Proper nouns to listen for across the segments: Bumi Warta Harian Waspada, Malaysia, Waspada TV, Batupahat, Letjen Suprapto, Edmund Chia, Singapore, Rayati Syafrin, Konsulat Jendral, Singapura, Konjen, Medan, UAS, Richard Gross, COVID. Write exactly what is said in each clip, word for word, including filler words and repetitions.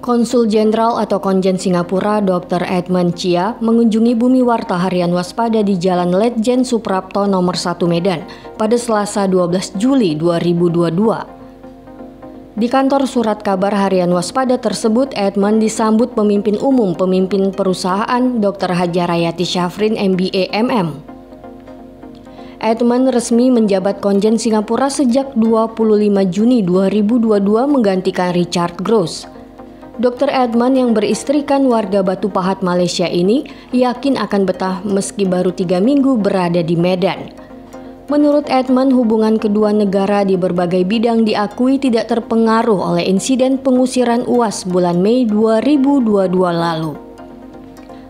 Konsul Jenderal atau Konjen Singapura dokter Edmund Chia mengunjungi Bumi Warta Harian Waspada di Jalan Letjen Suprapto nomor satu Medan pada Selasa dua belas Juli dua ribu dua puluh dua. Di kantor surat kabar harian Waspada tersebut, Edmund disambut pemimpin umum pemimpin perusahaan dokter Haji Rayati Syafrin M B A M M. Edmund resmi menjabat Konjen Singapura sejak dua puluh lima Juni dua ribu dua puluh dua menggantikan Richard Gross. dokter Edmund yang beristrikan warga Batu Pahat Malaysia ini yakin akan betah meski baru tiga minggu berada di Medan. Menurut Edmund, hubungan kedua negara di berbagai bidang diakui tidak terpengaruh oleh insiden pengusiran U A S bulan Mei dua ribu dua puluh dua lalu.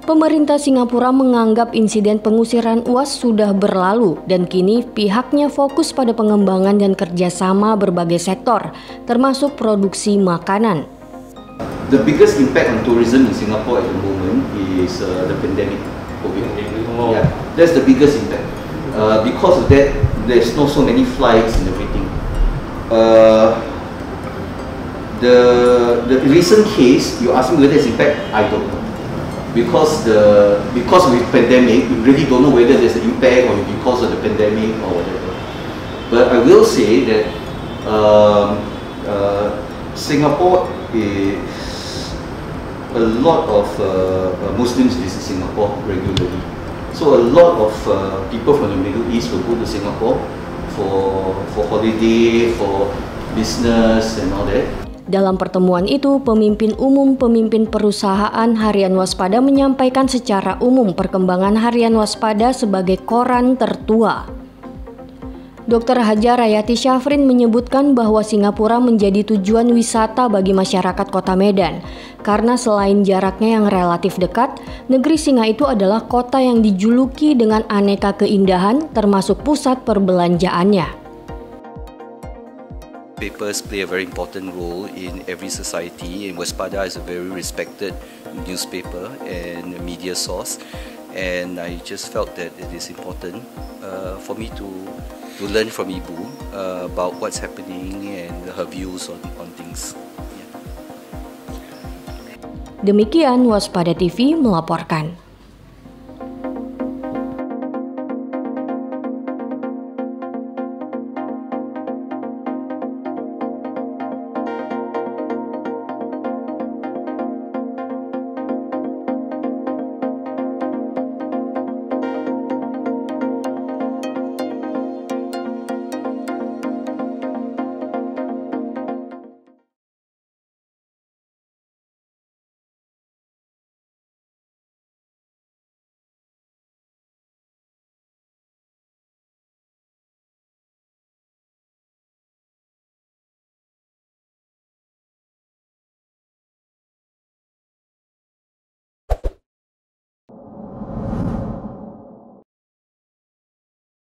Pemerintah Singapura menganggap insiden pengusiran U A S sudah berlalu dan kini pihaknya fokus pada pengembangan dan kerjasama berbagai sektor, termasuk produksi makanan. The biggest impact on tourism in Singapore at the moment is uh, the pandemic. COVID. Yeah, that's the biggest impact. Uh, because of that, there's not so many flights and everything. Uh, the the recent case, you ask me whether it's impact, I don't know. Because the because with pandemic, we really don't know whether there's an impact or because of the pandemic or whatever. But I will say that um, uh, Singapore is a lot of uh, Muslims visit Singapore regularly. So a lot of uh, people from the Middle East will go to Singapore for for holiday, for business and all that. Dalam pertemuan itu, pemimpin umum pemimpin perusahaan harian Waspada menyampaikan secara umum perkembangan harian Waspada sebagai koran tertua. dokter Haji Rayati Syafrin menyebutkan bahwa Singapura menjadi tujuan wisata bagi masyarakat kota Medan, karena selain jaraknya yang relatif dekat, negeri singa itu adalah kota yang dijuluki dengan aneka keindahan termasuk pusat perbelanjaannya. Papers play a very important role in every society, and Waspada is a very respected newspaper and media source, and I just felt that it is important uh, for me to to learn from Ibu uh, about what's happening and her views on, on things. Yeah. Demikian Waspada T V melaporkan.